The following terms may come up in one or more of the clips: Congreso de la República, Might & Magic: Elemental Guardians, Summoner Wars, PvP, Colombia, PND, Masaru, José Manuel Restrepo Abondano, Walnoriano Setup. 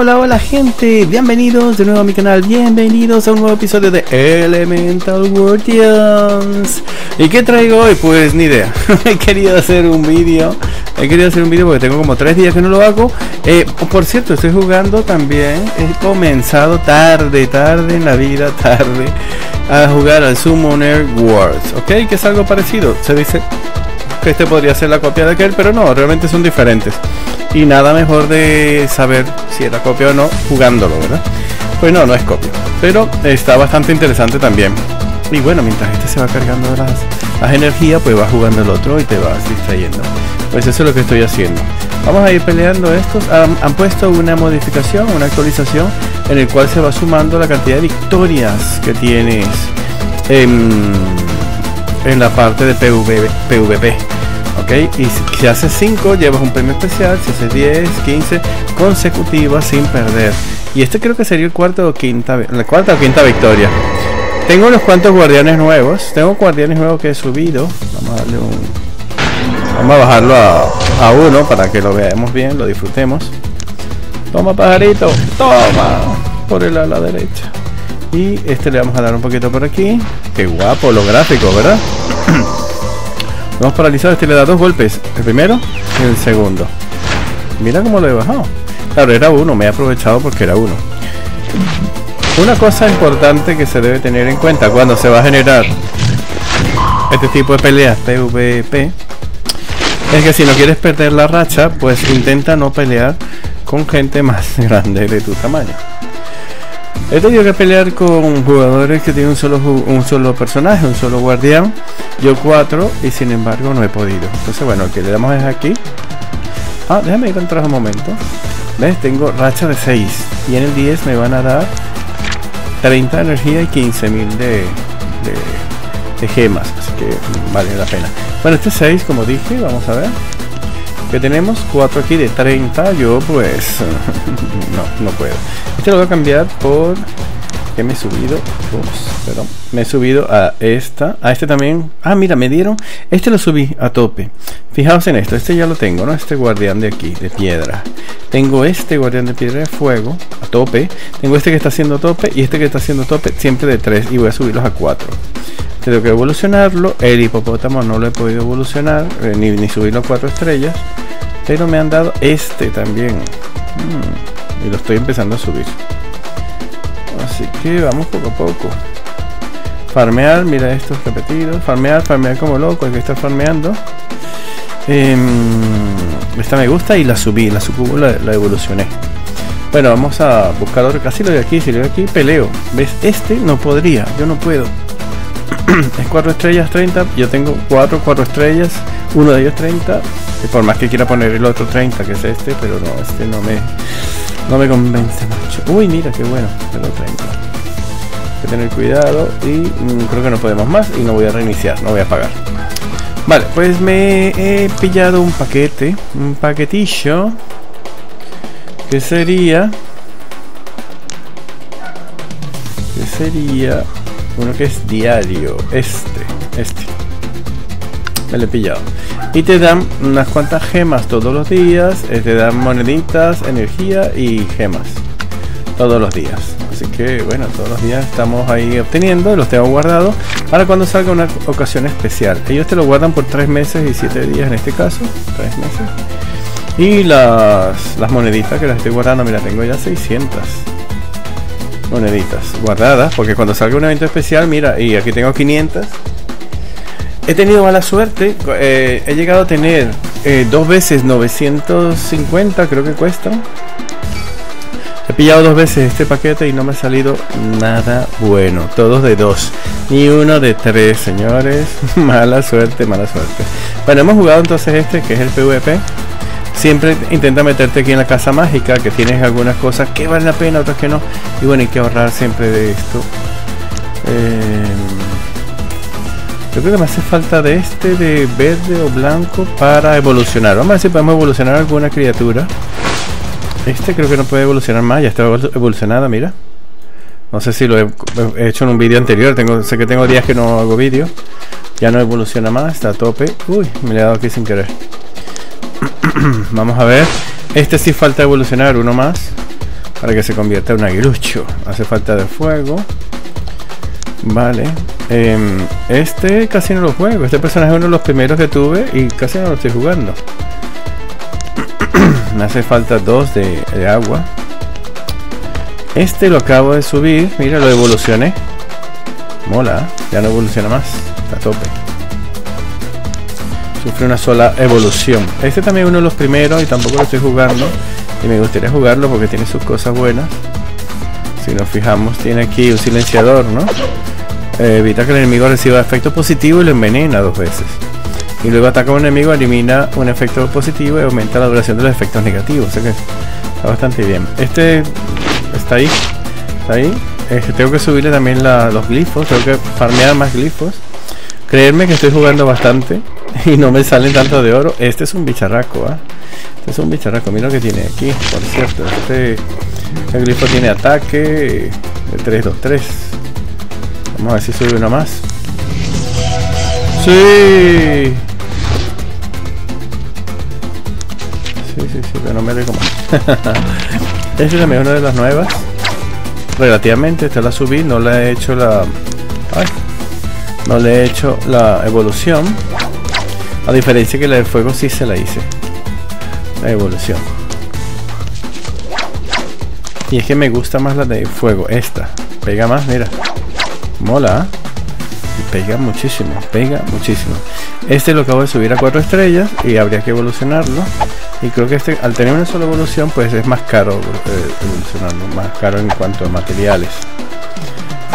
Hola gente, bienvenidos de nuevo a mi canal, bienvenidos a un nuevo episodio de Elemental Guardians. ¿Y qué traigo hoy? Pues ni idea. He querido hacer un vídeo porque tengo como 3 días que no lo hago. Por cierto, estoy jugando también. He comenzado tarde en la vida, a jugar al Summoner Wars, ¿ok? Que es algo parecido. Se dice que este podría ser la copia de aquel, pero no, realmente son diferentes. Y nada mejor de saber si era copia o no jugándolo, ¿verdad? Pues no, no es copia, pero está bastante interesante también. Y bueno, mientras este se va cargando las energías, pues vas jugando el otro y te vas distrayendo. Pues eso es lo que estoy haciendo. Vamos a ir peleando estos. Han puesto una modificación, una actualización, en el cual se va sumando la cantidad de victorias que tienes en la parte de PvP. Okay, y si haces 5 llevas un premio especial, si haces 10, 15 consecutivas sin perder. Y este creo que sería el cuarta o quinta victoria. Tengo unos cuantos guardianes nuevos. Tengo guardianes nuevos que he subido. Vamos a darle vamos a bajarlo a uno para que lo veamos bien, lo disfrutemos. Toma, pajarito, toma. Por el ala derecha. Y este le vamos a dar un poquito por aquí. Qué guapo los gráficos, ¿verdad? Vamos paralizado, este le da 2 golpes, el primero y el segundo. Mira cómo lo he bajado. Claro, era uno, me he aprovechado porque era uno. Una cosa importante que se debe tener en cuenta cuando se va a generar este tipo de peleas PvP es que si no quieres perder la racha, pues intenta no pelear con gente más grande de tu tamaño. He tenido que pelear con jugadores que tienen un solo personaje, un solo guardián. Yo 4 y sin embargo no he podido. Entonces bueno, el que le damos es aquí. Ah, déjame ir atrás un momento. ¿Ves? Tengo racha de 6. Y en el 10 me van a dar 30 de energía y 15.000 de gemas. Así que vale la pena. Bueno, este 6, como dije, vamos a ver. Que tenemos 4 aquí de 30. Yo pues no puedo. Este lo voy a cambiar por que me he subido. Ups, perdón. Me he subido a esta, a este también. Ah, mira, me dieron, este lo subí a tope. Fijaos en esto, este ya lo tengo, ¿no? Este guardián de aquí, de piedra. Tengo este guardián de piedra de fuego a tope. Tengo este que está haciendo tope y este que está haciendo tope siempre de 3 y voy a subirlos a 4. Tengo que evolucionarlo. El hipopótamo no lo he podido evolucionar, ni subirlo a 4 estrellas. Pero me han dado este también. Y lo estoy empezando a subir. Así que vamos poco a poco. Farmear, mira estos repetidos. Farmear como loco, hay que estar farmeando. Esta me gusta y la subí, la evolucioné. Bueno, vamos a buscar otro. Casi lo de aquí, si lo de aquí, peleo. ¿Ves? Este no podría, yo no puedo. Es 4 estrellas, 30. Yo tengo 4 estrellas. Uno de ellos 30. Y por más que quiera poner el otro 30, que es este, pero no, este no me convence mucho. Uy, mira, qué bueno, pero 30. Hay que tener cuidado y creo que no podemos más y no voy a reiniciar, no voy a pagar. Vale, pues me he pillado un paquete, un paquetillo, que sería... uno que es diario, este me lo he pillado y te dan unas cuantas gemas todos los días. Te dan moneditas, energía y gemas todos los días, así que bueno, todos los días estamos ahí obteniendo. Los tengo guardados para cuando salga una ocasión especial. Ellos te lo guardan por 3 meses y 7 días, en este caso 3 meses. Y las moneditas que las estoy guardando, mira, tengo ya 600 moneditas guardadas, porque cuando salga un evento especial, mira, y aquí tengo 500. He tenido mala suerte, he llegado a tener 2 veces 950, creo que cuesta. He pillado 2 veces este paquete y no me ha salido nada bueno. Todos de 2, ni uno de 3, señores. Mala suerte, mala suerte. Bueno, hemos jugado entonces este, que es el PvP. Siempre intenta meterte aquí en la casa mágica, que tienes algunas cosas que valen la pena, otras que no. Y bueno, hay que ahorrar siempre de esto. Yo creo que me hace falta de este de verde o blanco para evolucionar. Vamos a ver si podemos evolucionar alguna criatura. Este creo que no puede evolucionar más, ya está evolucionada, mira. No sé si lo he hecho en un vídeo anterior, sé que tengo días que no hago vídeo. Ya no evoluciona más, está a tope. Uy, me le he dado aquí sin querer. Vamos a ver, este sí falta evolucionar, uno más. para que se convierta en un aguilucho. Hace falta de fuego. Vale, este casi no lo juego. Este personaje es uno de los primeros que tuve y casi no lo estoy jugando. Me hace falta dos de agua. Este lo acabo de subir. Mira, lo evolucioné. Mola, ya no evoluciona más. Está a tope. Sufre una sola evolución. Este también es uno de los primeros y tampoco lo estoy jugando. Y me gustaría jugarlo porque tiene sus cosas buenas. Si nos fijamos, tiene aquí un silenciador, ¿no? Evita que el enemigo reciba efecto positivo y lo envenena dos veces. Y luego ataca a un enemigo, elimina un efecto positivo y aumenta la duración de los efectos negativos. O sea que está bastante bien. Este está ahí. Está ahí. Tengo que subirle también los glifos. Tengo que farmear más glifos. Creerme que estoy jugando bastante y no me salen tanto de oro. Este es un bicharraco, ¿eh? Este es un bicharraco. Mira lo que tiene aquí, por cierto. El glifo tiene ataque de 3-2-3. Vamos a ver si sube uno más. ¡Sí! Sí, pero no me dejo más. Este también es una de las nuevas. Relativamente, esta la subí. No la he hecho la... Ay, no le he hecho la evolución. A diferencia que la de fuego sí se la hice. La evolución. Y es que me gusta más la de fuego. Esta. Pega más, mira. Mola. Pega muchísimo. Pega muchísimo. Este lo acabo de subir a 4 estrellas. Y habría que evolucionarlo. Y creo que este, al tener una sola evolución, pues es más caro evolucionarlo. Más caro en cuanto a materiales.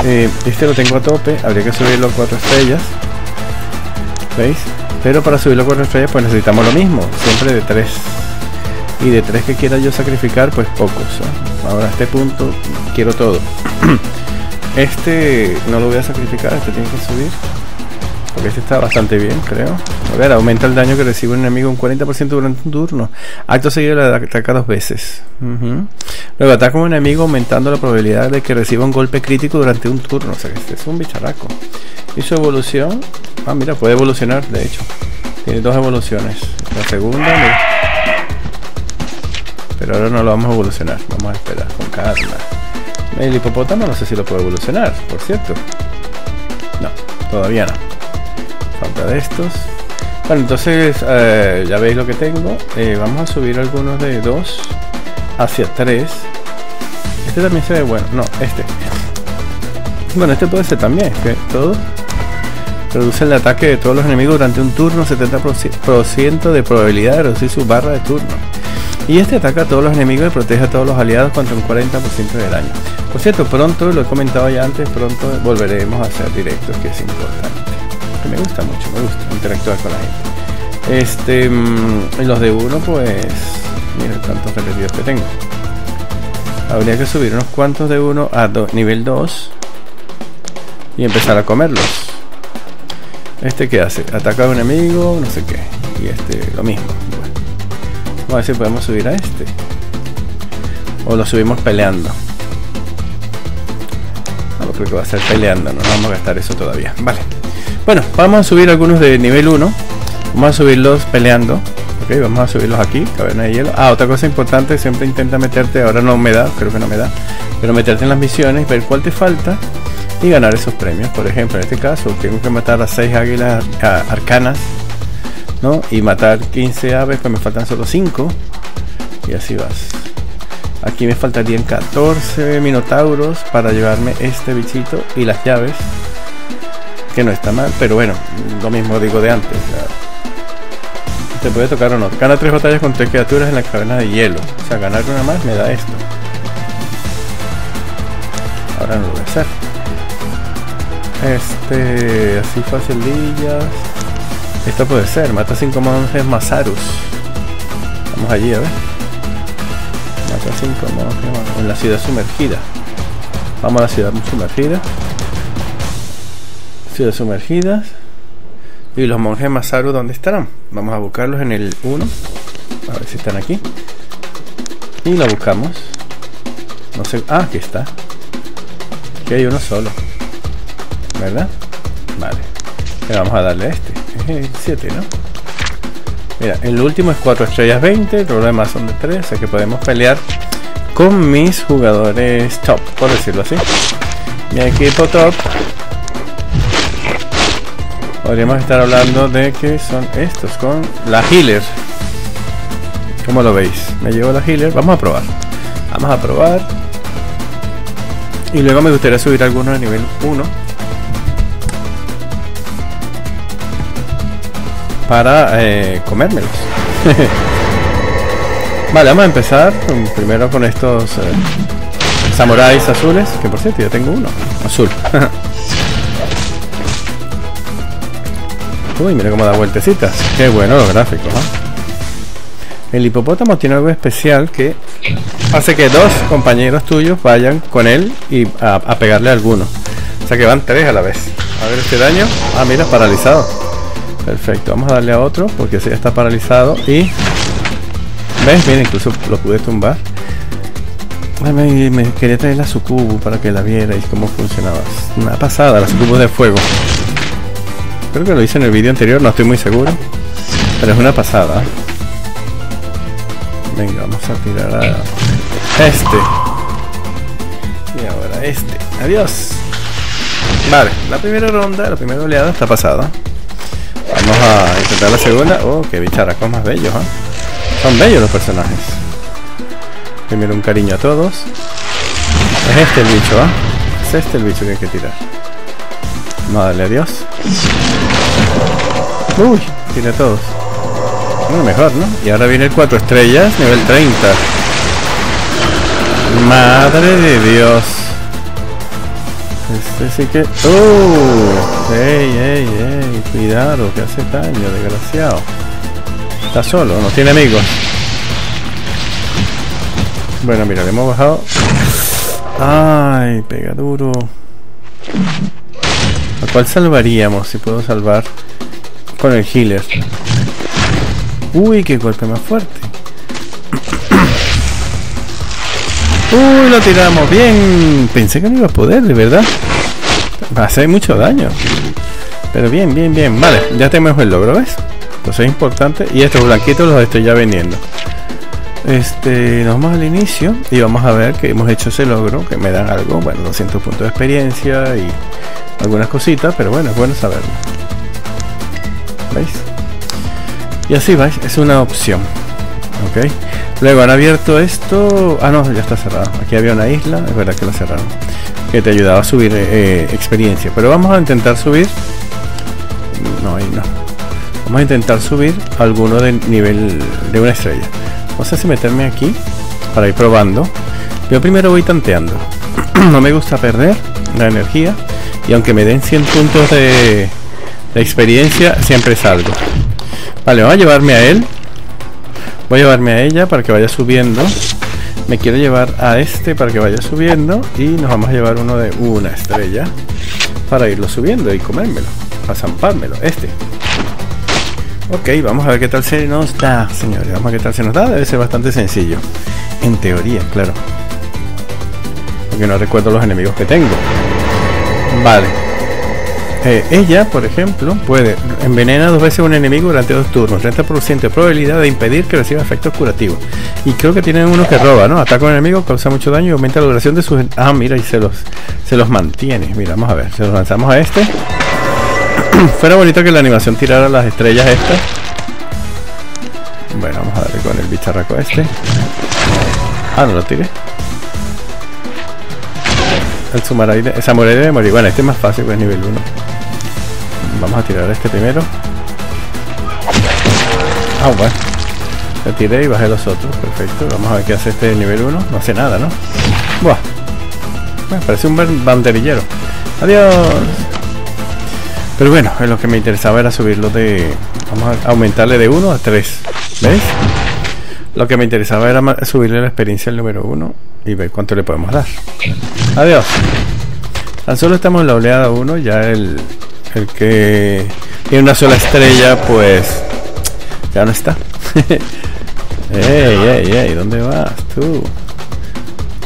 Este lo tengo a tope. Habría que subirlo a 4 estrellas. ¿Veis? Pero para subirlo a 4 estrellas pues necesitamos lo mismo, siempre de 3. Y de 3 que quiera yo sacrificar, pues pocos, ¿eh? Ahora a este punto quiero todo. Este no lo voy a sacrificar, este tiene que subir. Porque este está bastante bien, creo. A ver, aumenta el daño que recibe un enemigo un 40% durante un turno. Acto seguido le ataca dos veces. Luego ataca a un enemigo aumentando la probabilidad de que reciba un golpe crítico durante un turno. O sea que este es un bicharraco. Y su evolución... Ah, mira, puede evolucionar, de hecho. Tiene dos evoluciones. La segunda... Mira. Pero ahora no lo vamos a evolucionar. Vamos a esperar con calma. El hipopótamo no sé si lo puedo evolucionar, por cierto. No, todavía no. Falta de estos. Bueno, entonces ya veis lo que tengo. Vamos a subir algunos de 2 hacia 3. Este también se ve bueno. No, este. Bueno, este puede ser también. Que todo reduce el ataque de todos los enemigos durante un turno. 70% de probabilidad de reducir su barra de turno. Y este ataca a todos los enemigos y protege a todos los aliados contra un 40% de daño. Por cierto, pronto, lo he comentado ya antes, pronto volveremos a hacer directos, que es importante. Me gusta mucho, me gusta interactuar con la gente. Y los de uno, pues mira cuántos repetidos que tengo. Habría que subir unos cuantos de uno a nivel 2 y empezar a comerlos. Este que hace, ataca a un enemigo, no sé qué. Y este lo mismo. Bueno, vamos a ver si podemos subir a este. O lo subimos peleando. No creo que va a ser peleando, no vamos a gastar eso todavía. Vale. Bueno, vamos a subir algunos de nivel 1. Vamos a subirlos peleando. Ok, vamos a subirlos aquí, caverna de hielo. Ah, otra cosa importante, siempre intenta meterte. Ahora no me da, creo que no me da. Pero meterte en las misiones, ver cuál te falta y ganar esos premios. Por ejemplo, en este caso tengo que matar a 6 águilas arcanas, ¿no? Y matar 15 aves, pues me faltan solo 5. Y así vas. Aquí me faltarían 14 minotauros para llevarme este bichito y las llaves, que no está mal, pero bueno, lo mismo digo de antes, o sea, te puede tocar o no. Gana 3 batallas con 3 criaturas en la caverna de hielo. O sea, ganar una más me da esto. Ahora no lo voy a hacer. Así facilillas. Esto puede ser, mata 5 monjes mazarus. Vamos allí, a ver. Mata 5 monjes en la ciudad sumergida. Vamos a la ciudad sumergida. Ciudades sumergidas. Y los monjes Masaru, ¿dónde estarán? Vamos a buscarlos en el 1. A ver si están aquí. Y lo buscamos. No sé. Ah, aquí está. Aquí hay uno solo, ¿verdad? Vale. Le vamos a darle a este. Es el 7, ¿no? Mira, el último es 4 estrellas 20. Los demás son de 3. O sea que podemos pelear con mis jugadores top, por decirlo así. Mi equipo top, podríamos estar hablando de que son estos, con la healer. ¿Cómo lo veis? Me llevo la healer, vamos a probar. Vamos a probar. Y luego me gustaría subir algunos a nivel 1 para comérmelos. Vale, vamos a empezar primero con estos samuráis azules, que por cierto ya tengo uno azul. Uy, mira cómo da vueltecitas. Qué bueno los gráficos, ¿eh? El hipopótamo tiene algo especial que hace que dos compañeros tuyos vayan con él y a pegarle a alguno. O sea que van tres a la vez. A ver este daño. Ah, mira, paralizado. Perfecto, vamos a darle a otro porque ese ya está paralizado. Y... ¿ves? Mira, incluso lo pude tumbar. Me quería traer la sucubu para que la vierais cómo funcionaba. Una pasada, la sucubu de fuego. Creo que lo hice en el vídeo anterior, no estoy muy seguro, pero es una pasada. Venga, vamos a tirar a este. Y ahora este. Adiós. Vale, la primera ronda, la primera oleada está pasada. Vamos a intentar la segunda. Oh, qué bicharacos más bellos, ¿eh? Son bellos los personajes. Primero un cariño a todos. Es este el bicho, ¿eh? Es este el bicho que hay que tirar. Vamos a darle adiós. Uy, tiene a todos. Bueno, mejor, ¿no? Y ahora viene el 4 estrellas, nivel 30. Madre de Dios. Este sí que... ¡uh! ¡Ey, ey, ey! Cuidado, que hace daño, desgraciado. Está solo, no tiene amigos. Bueno, mira, le hemos bajado. ¡Ay, pega duro! ¿A cuál salvaríamos? Si puedo salvar con el healer. Uy, qué golpe más fuerte. Uy, lo tiramos bien. Pensé que no iba a poder, de verdad. Va a hacer mucho daño. Pero bien, bien, bien. Vale, ya tenemos el logro, ¿ves? Entonces es importante. Y estos blanquitos los estoy ya vendiendo. Nos vamos al inicio y vamos a ver que hemos hecho ese logro, que me dan algo, bueno, 200 puntos de experiencia y algunas cositas, pero bueno, es bueno saberlo. ¿Veis? Y así vais, es una opción. Ok. Luego han abierto esto. Ah, no, ya está cerrado. Aquí había una isla, es verdad que la cerraron, que te ayudaba a subir experiencia. Pero vamos a intentar subir. No, ahí no. Vamos a intentar subir alguno de nivel de una estrella. No sé si meterme aquí para ir probando. Yo primero voy tanteando. No me gusta perder la energía. Y aunque me den 100 puntos de experiencia, siempre salgo. Vale, vamos a llevarme a él. Voy a llevarme a ella para que vaya subiendo. Me quiero llevar a este para que vaya subiendo. Y nos vamos a llevar uno de una estrella para irlo subiendo y comérmelo, para zampármelo, este. Ok, vamos a ver qué tal se nos da, señores. Vamos a ver qué tal se nos da. Debe ser bastante sencillo. En teoría, claro. Porque no recuerdo los enemigos que tengo. Vale. Ella, por ejemplo, puede envenenar dos veces a un enemigo durante dos turnos. 30% de probabilidad de impedir que reciba efectos curativos. Y creo que tienen uno que roba, ¿no? Ataca a un enemigo, causa mucho daño y aumenta la duración de sus... Ah, mira, y se los mantiene. Mira, vamos a ver. Se los lanzamos a este. Fuera bonito que la animación tirara las estrellas estas. Bueno, vamos a darle con el bicharraco este. Ah, no lo tiré. El samurai debe morir. Bueno, este es más fácil, pues nivel 1. Vamos a tirar este primero. Ah, bueno. Le tiré y bajé los otros. Perfecto. Vamos a ver qué hace este de nivel 1. No hace nada, ¿no? Buah. Bueno, parece un banderillero. Adiós. Pero bueno, lo que me interesaba era subirlo de... Vamos a aumentarle de 1 a 3. ¿Veis? Lo que me interesaba era subirle la experiencia al número 1 y ver cuánto le podemos dar. Adiós. Tan solo estamos en la oleada 1. Ya el que tiene una sola estrella, pues... ya no está. Ey, ey, ey. ¿Dónde vas tú?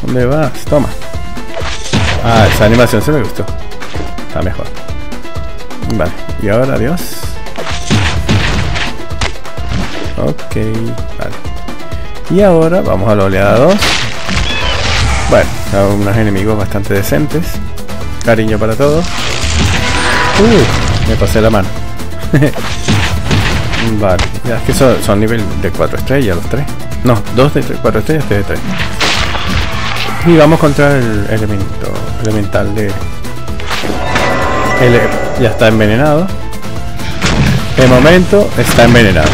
¿Dónde vas? Toma. Ah, esa animación se me gustó. Está mejor. Vale, y ahora adiós. Ok, vale. Y ahora vamos a la oleada 2. Bueno, son unos enemigos bastante decentes. Cariño para todos. Me pasé la mano. Vale, ya es que son nivel de 4 estrellas los tres. No, 2 de 4 estrellas, 3 de 3. Y vamos contra el elemental de... ya está envenenado. De momento está envenenado.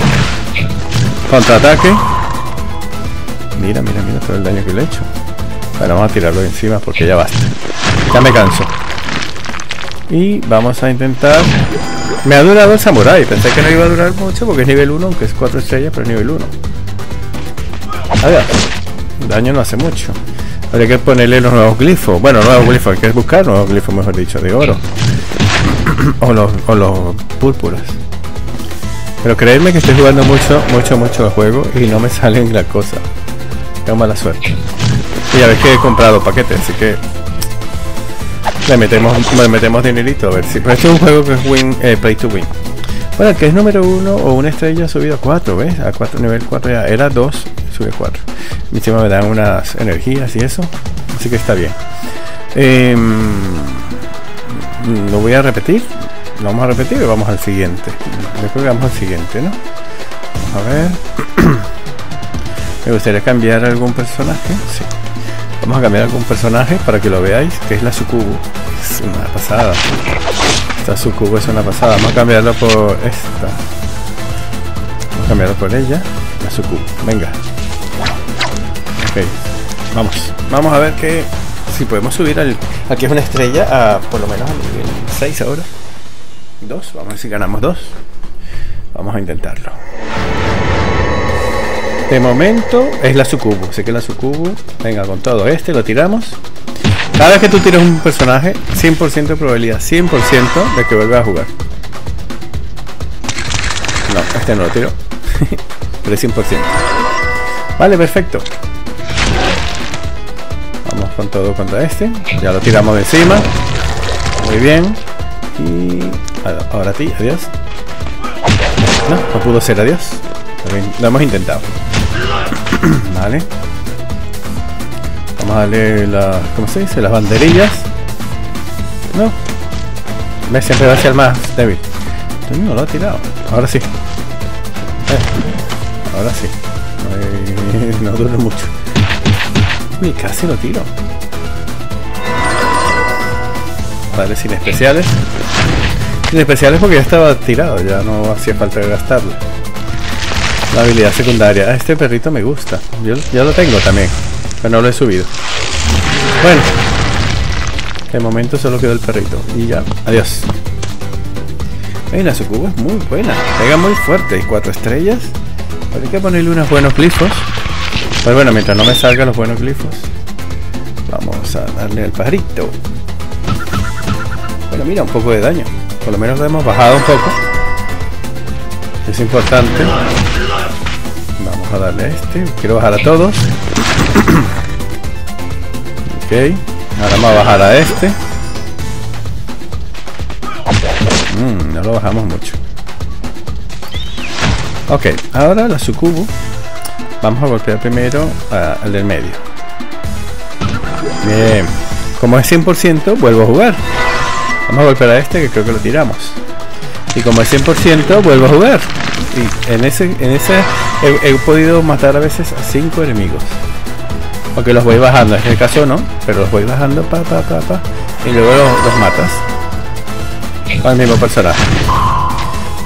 Contraataque. Mira, mira, mira todo el daño que le he hecho. Bueno, vamos a tirarlo encima porque ya basta. Ya me canso. Y vamos a intentar... Me ha durado el samurái, pensé que no iba a durar mucho porque es nivel 1, aunque es 4 estrellas, pero es nivel 1. A ver, daño no hace mucho. Habría que ponerle los nuevos glifos. Bueno, nuevos glifos, hay que buscar nuevos glifos, mejor dicho, de oro. O los púrpuras. Pero creedme que estoy jugando mucho al juego y no me salen las cosas. Tengo mala suerte. Y a ver que he comprado paquetes, así que... Le metemos dinerito, a ver si... Pero este es un juego que es play to win. Bueno, que es número 1 o una estrella ha subido a 4, ¿ves? A 4, nivel 4 ya era 2, sube 4. Y encima me dan unas energías y eso. Así que está bien. Lo voy a repetir. Lo vamos a repetir y vamos al siguiente. Yo creo que vamos al siguiente, ¿no? Vamos a ver. Me gustaría cambiar algún personaje. Sí. Vamos a cambiar algún personaje para que lo veáis, que es la Sucubo. Es una pasada. Esta Sucubo es una pasada. Vamos a cambiarlo por esta. Vamos a cambiarlo por ella. La Sucubo. Venga. Ok. Vamos. Vamos a ver que si podemos subir al... Aquí es una estrella a por lo menos a nivel 6 ahora. 2. Vamos a ver si ganamos 2. Vamos a intentarlo. De momento es la Sucubo, así que la Sucubo, venga con todo, lo tiramos. Cada vez que tú tiras un personaje, 100% de probabilidad, 100% de que vuelva a jugar. No, no lo tiro, pero es 100%. Vale, perfecto. Vamos con todo contra este, ya lo tiramos de encima. Muy bien. Y ahora a ti, adiós. No pudo ser, adiós. Lo hemos intentado. Vale, vamos a darle las, ¿cómo se dice? Las banderillas. No, me siempre va hacia el más débil. Tú no lo has tirado. Ahora sí. Ahora sí. Ay, no dura mucho. Uy, casi lo tiro. Vale, sin especiales. Sin especiales porque ya estaba tirado. Ya no hacía falta gastarlo. La habilidad secundaria. A este perrito me gusta. Yo ya lo tengo también, pero no lo he subido. Bueno, de momento solo quedó el perrito. Y ya, adiós. La Sucubo es muy buena. Pega muy fuerte. Y 4 estrellas. Hay que ponerle unos buenos glifos. Pues bueno, mientras no me salgan los buenos glifos. Vamos a darle al pajarito. Bueno, mira, un poco de daño. Por lo menos lo hemos bajado un poco. Es importante. Vamos a darle a este. Quiero bajar a todos. Ok. Ahora vamos a bajar a este. No lo bajamos mucho. Ok. Ahora la Sucubo. Vamos a golpear primero al del medio. Bien. Como es 100%, vuelvo a jugar. Vamos a golpear a este que creo que lo tiramos. Y como es 100%, vuelvo a jugar. Y en ese he podido matar a veces a 5 enemigos. Porque los voy bajando, en el caso no, pero los voy bajando, pa. Y luego los matas. Al mismo personaje.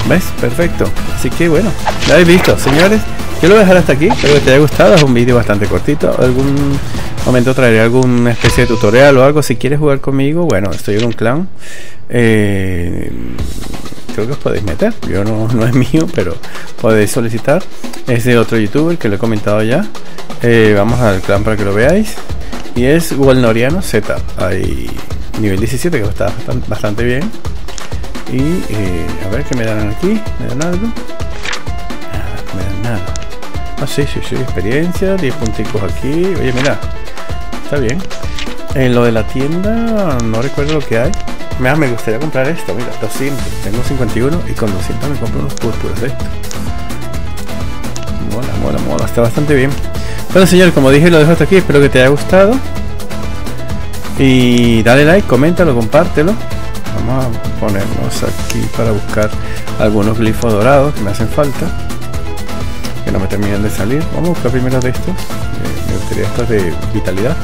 ¿Ves? Perfecto. Así que bueno, ya habéis visto, señores. Yo lo voy a dejar hasta aquí, espero que te haya gustado. Es un vídeo bastante cortito. Algún momento traeré alguna especie de tutorial o algo. Si quieres jugar conmigo, bueno, estoy en un clan. Creo que os podéis meter, yo no es mío, pero podéis solicitar. Es de otro youtuber que lo he comentado ya. Vamos al clan para que lo veáis. Y es Walnoriano Setup. Hay nivel 17 que está bastante bien. Y a ver qué me dan aquí. ¿Me dan algo? Nada, me dan nada. Ah, sí, experiencia, 10 punticos aquí. Oye, mira, está bien. En lo de la tienda, no recuerdo lo que hay. Me gustaría comprar esto, mira, 200. Tengo 51 y con 200 me compro unos púrpuras de esto. Mola, está bastante bien. Bueno, señor, como dije, lo dejo hasta aquí. Espero que te haya gustado. Y dale like, coméntalo, compártelo. Vamos a ponernos aquí para buscar algunos glifos dorados que me hacen falta, que no me terminan de salir. Vamos a buscar primero de estos. Me gustaría estos de vitalidad.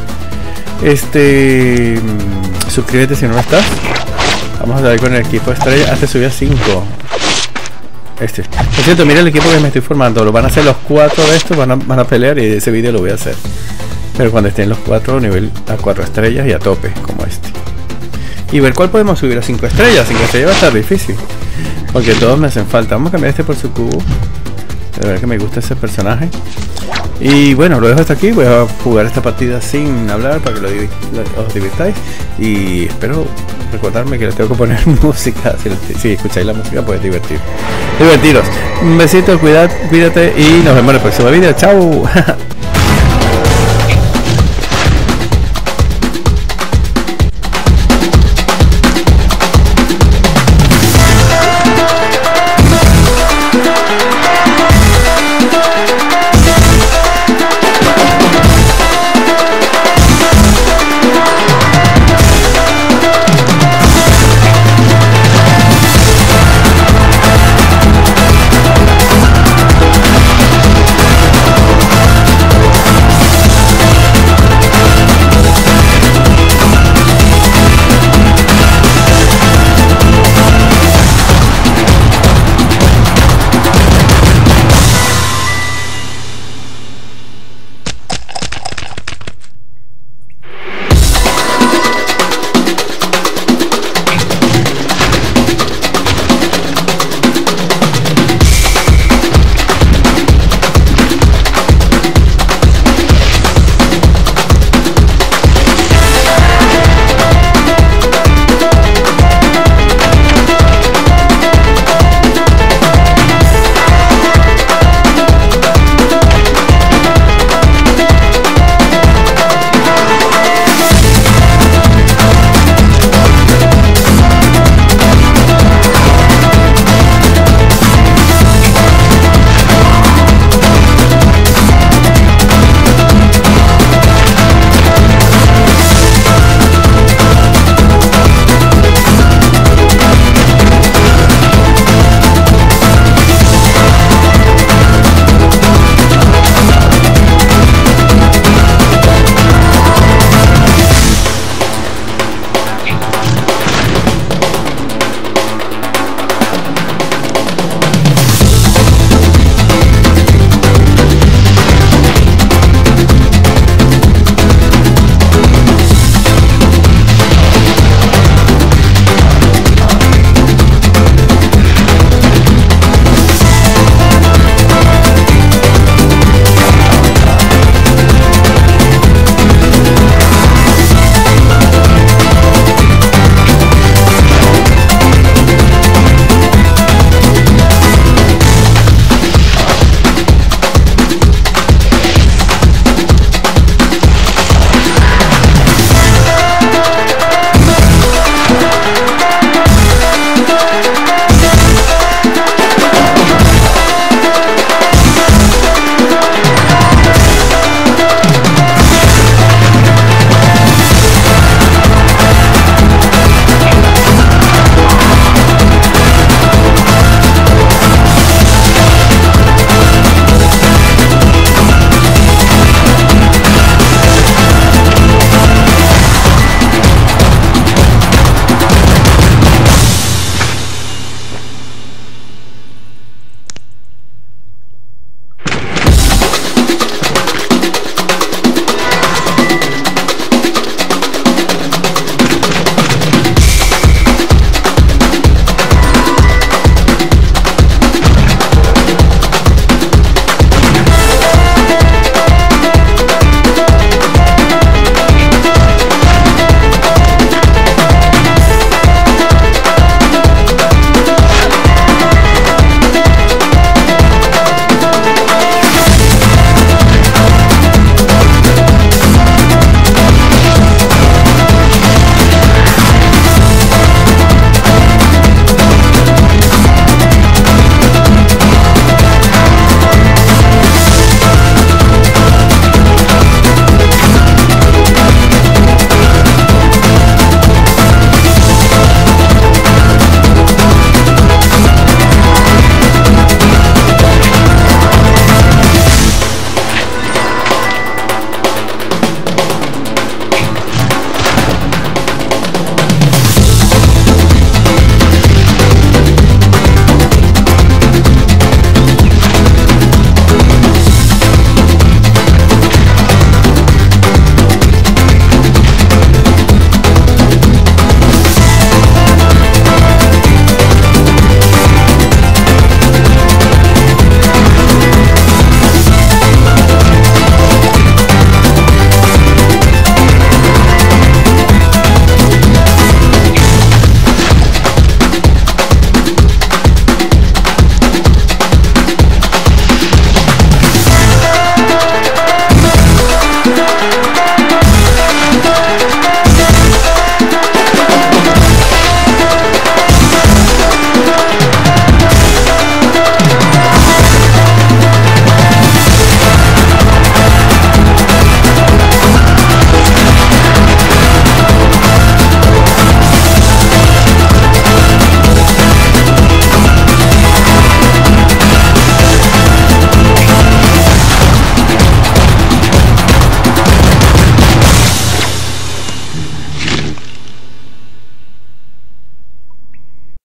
Suscríbete si no lo estás. Vamos a dar con el equipo estrella hasta subir a 5. Por cierto, mira el equipo que me estoy formando. Lo van a hacer los 4 de estos, van a pelear, y ese vídeo lo voy a hacer. Pero cuando estén los 4 nivel a 4 estrellas y a tope, como este. Y ver cuál podemos subir a 5 estrellas. 5 estrellas va a estar difícil, porque todos me hacen falta. Vamos a cambiar este por su cubo. De verdad que me gusta ese personaje. Y bueno, lo dejo hasta aquí. Voy a jugar esta partida sin hablar para que os divirtáis. Y espero recordarme que les tengo que poner música. Si escucháis la música, pues divertiros. Un besito, cuídate y nos vemos en el próximo vídeo. Chao.